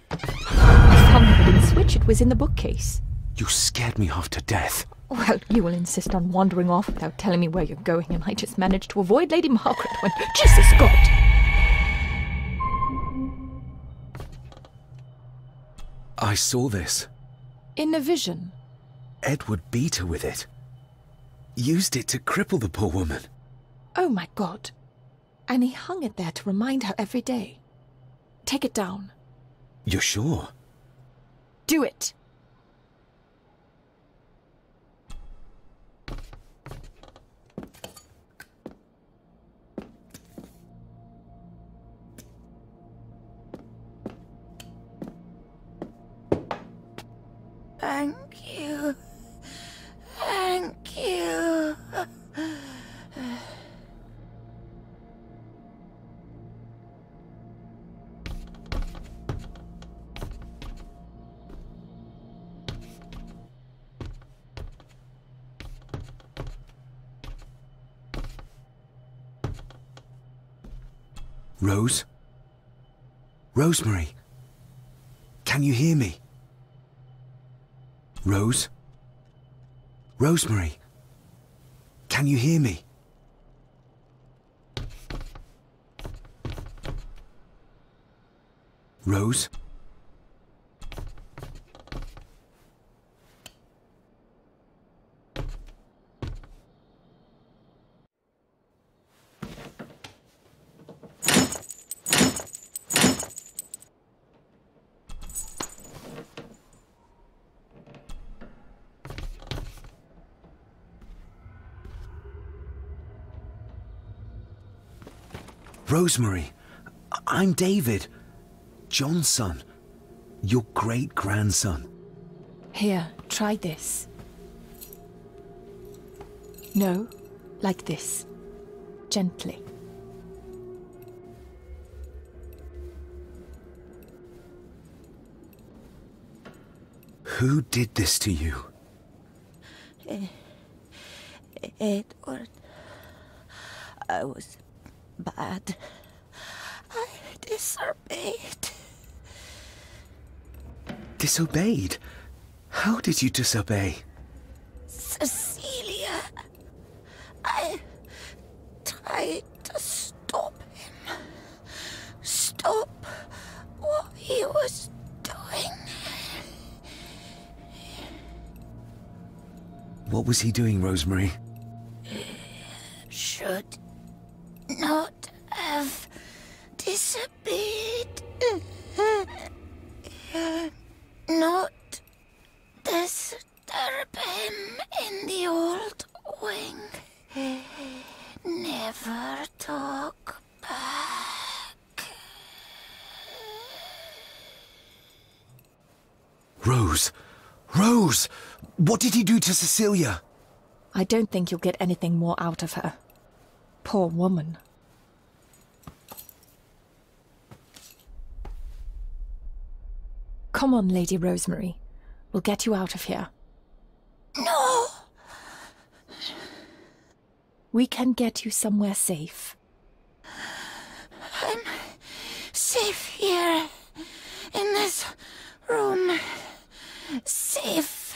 I found the hidden switch. It was in the bookcase. You scared me half to death. Well, you will insist on wandering off without telling me where you're going, and I just managed to avoid Lady Margaret when... Jesus God! I saw this. In a vision? Edward beat her with it. Used it to cripple the poor woman. Oh my God. And he hung it there to remind her every day. Take it down. You're sure? Do it! Thank you. Thank you. Rose? Rosemary? Can you hear me? Rose? Rosemary? Can you hear me? Rose? Rosemary, I'm David, John's son, your great-grandson. Here, try this. No, like this. Gently. Who did this to you? Edward. I was... bad. I disobeyed. Disobeyed? How did you disobey? Cecilia. I tried to stop him. Stop what he was doing. What was he doing, Rosemary? Should Disturb him in the old wing. Never talk back. Rose! Rose! What did he do to Cecilia? I don't think you'll get anything more out of her. Poor woman. Come on, Lady Rosemary. We'll get you out of here. No! We can get you somewhere safe. I'm safe here. In this room. Safe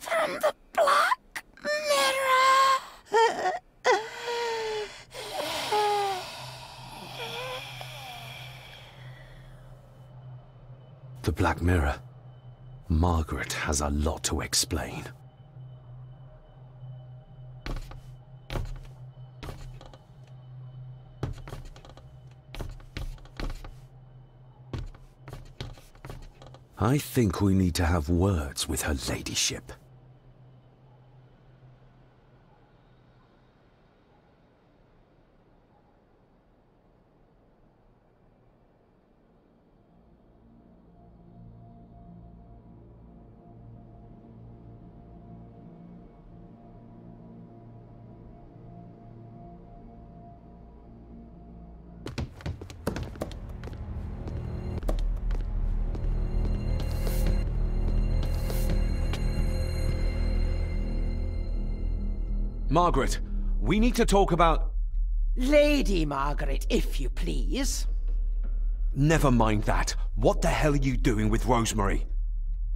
from the black mirror. The black mirror. Margaret has a lot to explain. I think we need to have words with her ladyship. Margaret, we need to talk about... Lady Margaret, if you please. Never mind that. What the hell are you doing with Rosemary?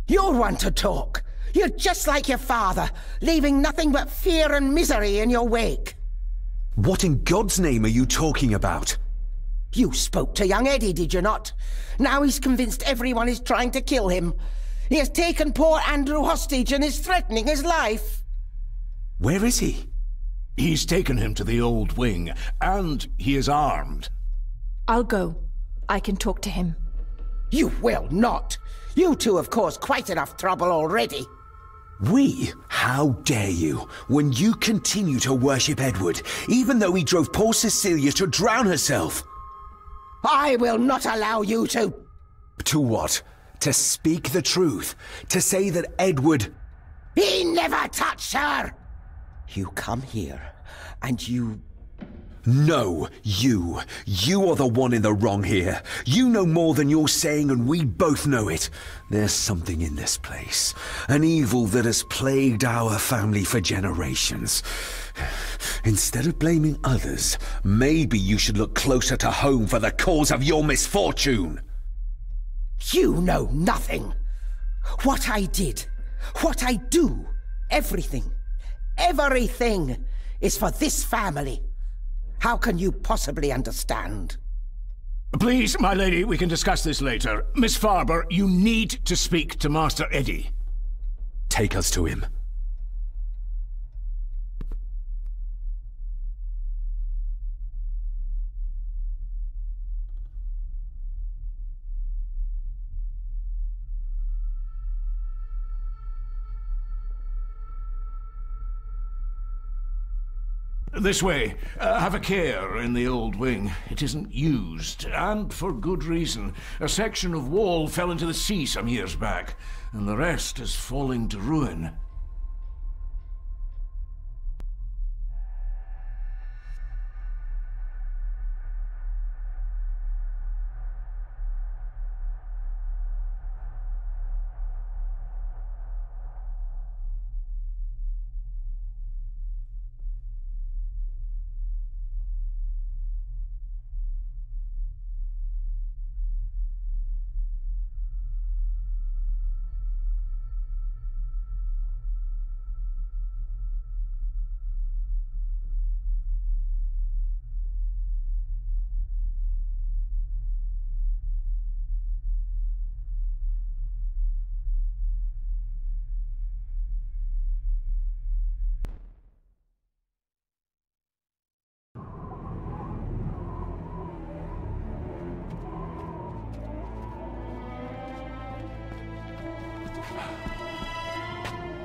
You're one to talk. You're just like your father, leaving nothing but fear and misery in your wake. What in God's name are you talking about? You spoke to young Eddie, did you not? Now he's convinced everyone is trying to kill him. He has taken poor Andrew hostage and is threatening his life. Where is he? He's taken him to the old wing, and he is armed. I'll go. I can talk to him. You will not! You two have caused quite enough trouble already. We? How dare you, when you continue to worship Edward, even though he drove poor Cecilia to drown herself? I will not allow you to... To what? To speak the truth? To say that Edward... He never touched her! You come here, and you... No, you. You are the one in the wrong here. You know more than you're saying, and we both know it. There's something in this place. An evil that has plagued our family for generations. Instead of blaming others, maybe you should look closer to home for the cause of your misfortune. You know nothing. What I did, what I do, everything. Everything is for this family. How can you possibly understand? Please, my lady, we can discuss this later. Miss Farber, you need to speak to Master Eddie. Take us to him. This way. Have a care in the old wing. It isn't used, and for good reason. A section of wall fell into the sea some years back, and the rest is falling to ruin.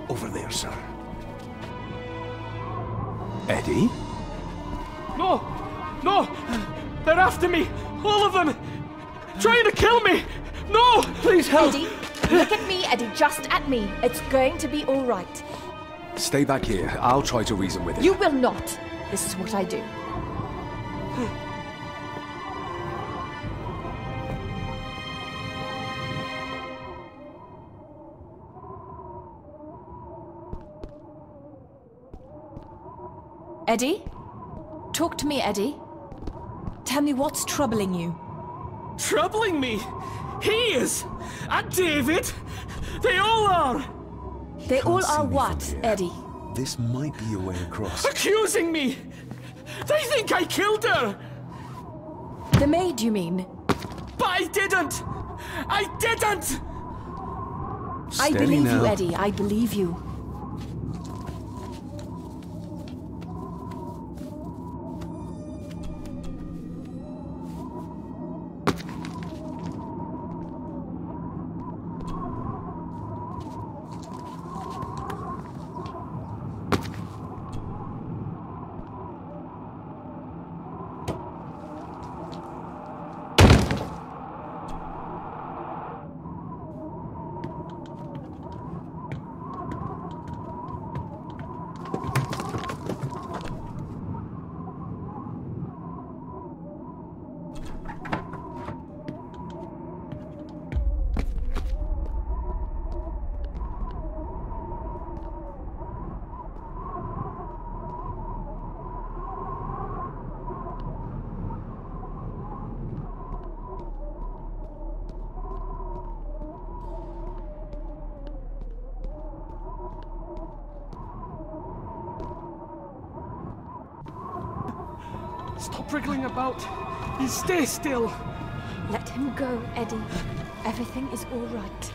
Over there, sir. Eddie? No! No! They're after me! All of them! Trying to kill me! No! Please help! Eddie, look at me, Eddie. Just at me. It's going to be all right. Stay back here. I'll try to reason with it. You will not. This is what I do. Eddie? Talk to me, Eddie. Tell me what's troubling you. Troubling me? He is! And David! They all are! They all are what, Eddie? This might be a way across. Accusing me! They think I killed her! The maid, you mean? But I didn't! I didn't! I believe you, Eddie. I believe you. Wriggling about. You stay still. Let him go, Eddie. Everything is all right.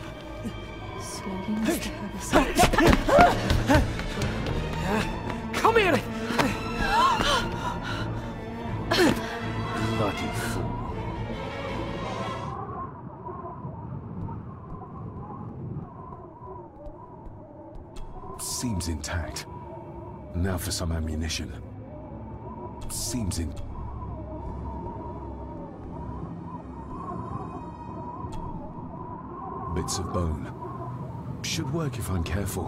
Slowly, Mr. Herbicide. Come here! Bloody fool. Seems intact. Now for some ammunition. Seems intact. Bits of bone. Should work if I'm careful.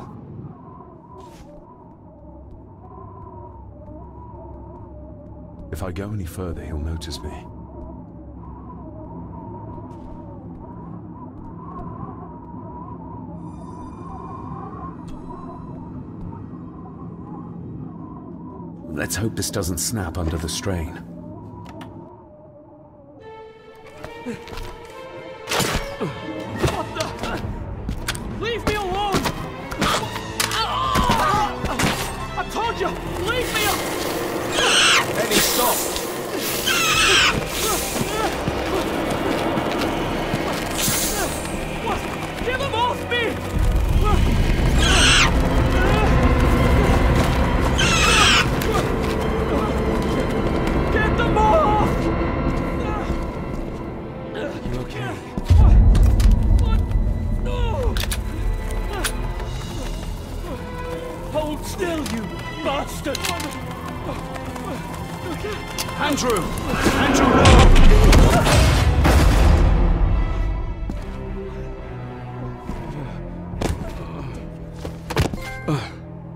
If I go any further, he'll notice me. Let's hope this doesn't snap under the strain.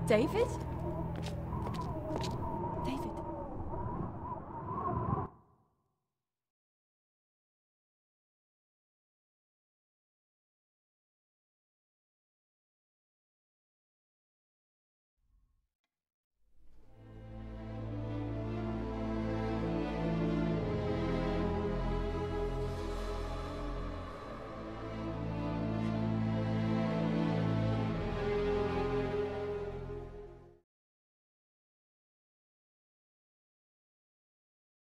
David?